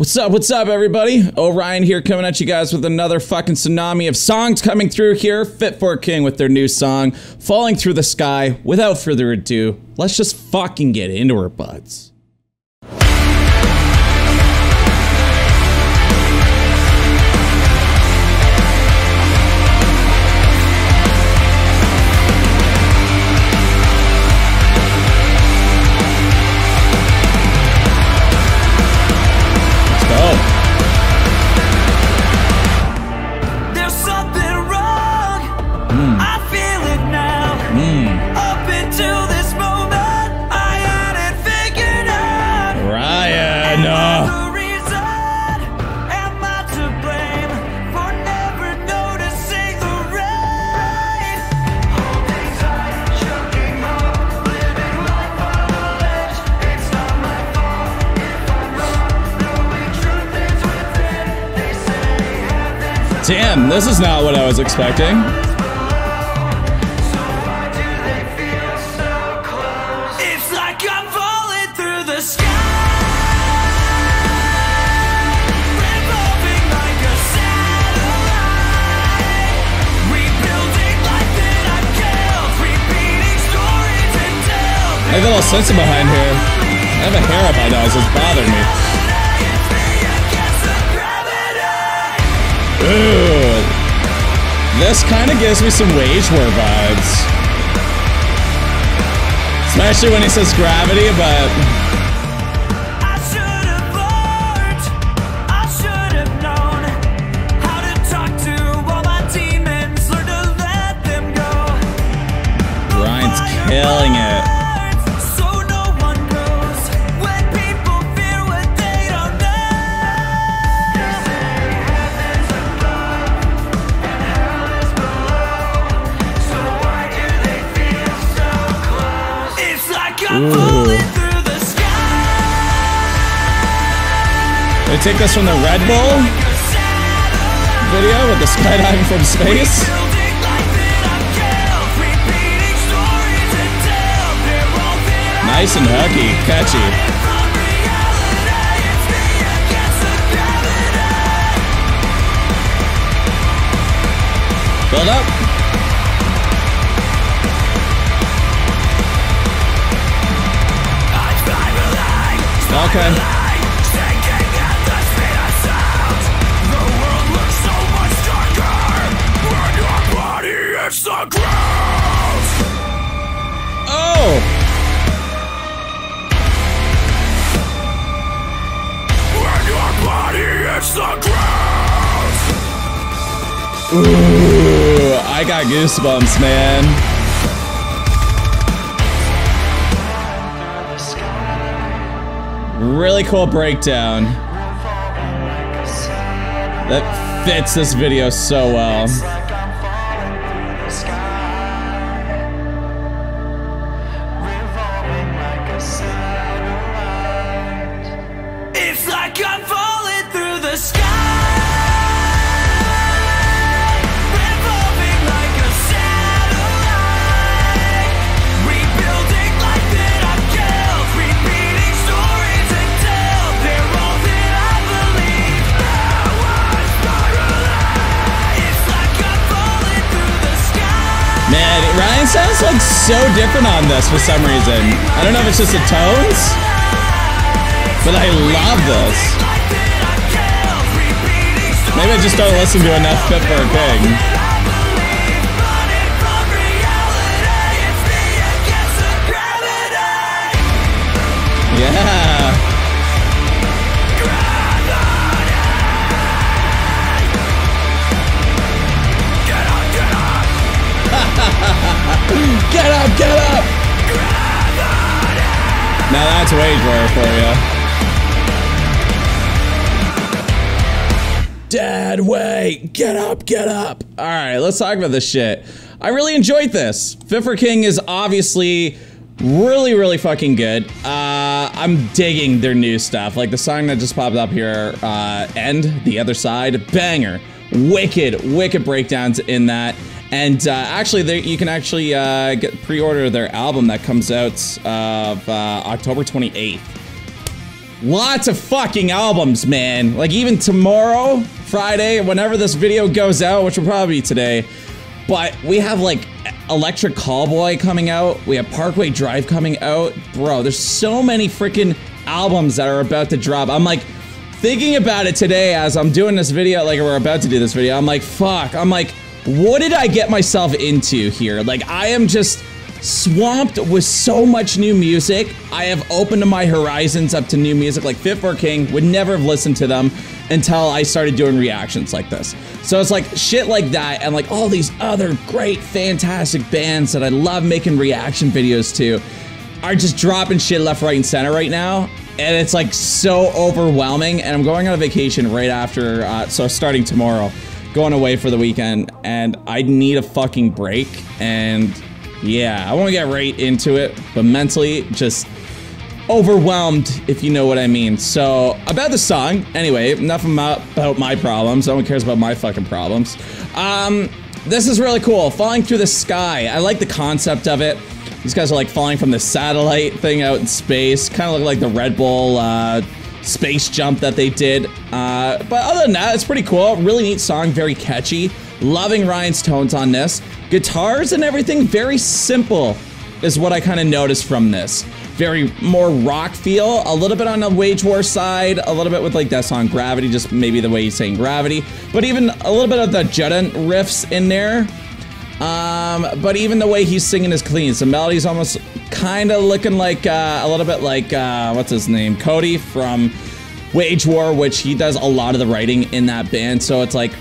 What's up, everybody? Orion here coming at you guys with another fucking tsunami of songs coming through here. Fit For A King with their new song, Falling Through the Sky. Without further ado, let's just fucking get into our butts. Damn, this is not what I was expecting. It's like I'm falling through the sky. I have a little sensor behind here. I have a hair up my nose, it's bothering me. Ooh, this kind of gives me some Wage War vibes. Especially when he says gravity, but... I should have learned, I should have known how to talk to all my demons, learn to let them go. Ryan's killing it. So no one knows when people fear what they don't know. They take this from the Red Bull video with the skydiving from space. Nice and hooky, catchy. Build up. Okay. Oh! Ooh, I got goosebumps, man. Really cool breakdown that fits this video so well. It's like I'm falling through the sky. Ryan sounds like so different on this for some reason. I don't know if it's just the tones, but I love this. Maybe I just don't listen to enough Fit For A King. Yeah. Get up, get up! Gravity. Now that's Wage War for you. Dad, wait! Get up, get up! Alright, let's talk about this shit. I really enjoyed this. Fit For A King is obviously really, really fucking good. I'm digging their new stuff. Like the song that just popped up here, End, The Other Side, banger. Wicked, wicked breakdowns in that. And actually, you can actually pre-order their album that comes out of October 28th. Lots of fucking albums, man. Like, even tomorrow, Friday, whenever this video goes out, which will probably be today, but we have, like, Electric Callboy coming out. We have Parkway Drive coming out. Bro, there's so many freaking albums that are about to drop. I'm, like, thinking about it today as I'm doing this video, like, we're about to do this video. I'm like, fuck. I'm like, what did I get myself into here? Like, I am just swamped with so much new music. I have opened my horizons up to new music. Like, Fit For A King, would never have listened to them until I started doing reactions like this. So it's like shit like that, and like all these other great, fantastic bands that I love making reaction videos to are just dropping shit left, right, and center right now. And it's like so overwhelming. And I'm going on a vacation right after, so starting tomorrow, going away for the weekend, and I need a fucking break. And yeah, I want to get right into it, but mentally just overwhelmed, if you know what I mean. So, about the song, anyway, enough about my problems. No one cares about my fucking problems. This is really cool, Falling Through the Sky. I like the concept of it. These guys are like falling from the satellite thing out in space. Kind of look like the Red Bull space jump that they did. But other than that, it's pretty cool. Really neat song, very catchy. Loving Ryan's tones on this. Guitars and everything, very simple is what I kind of noticed from this. Very more rock feel, a little bit on the Wage War side, a little bit with like that song Gravity, just maybe the way he's saying gravity, but even a little bit of the Judden riffs in there. But even the way he's singing is clean. So melody's almost kind of looking like, a little bit like, what's his name? Cody from Wage War, which he does a lot of the writing in that band. So it's like,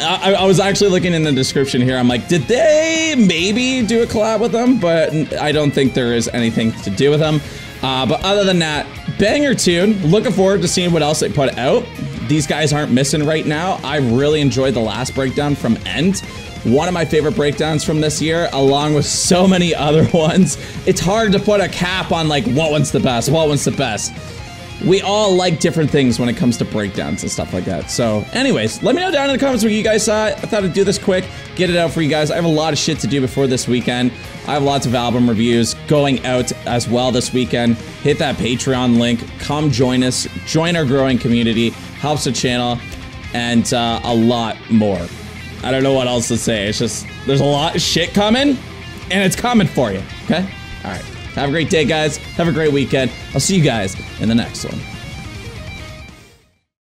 I was actually looking in the description here. I'm like, did they maybe do a collab with them? But I don't think there is anything to do with them. But other than that, banger tune. Looking forward to seeing what else they put out. These guys aren't missing right now. I really enjoyed the last breakdown from End. One of my favorite breakdowns from this year, along with so many other ones. It's hard to put a cap on like, what one's the best, what one's the best. We all like different things when it comes to breakdowns and stuff like that. So anyways, let me know down in the comments what you guys saw. I thought I'd do this quick, get it out for you guys. I have a lot of shit to do before this weekend. I have lots of album reviews going out as well this weekend. Hit that Patreon link, come join us, join our growing community, helps the channel, and a lot more. I don't know what else to say. It's just, there's a lot of shit coming, and it's coming for you, okay? All right. Have a great day, guys. Have a great weekend. I'll see you guys in the next one.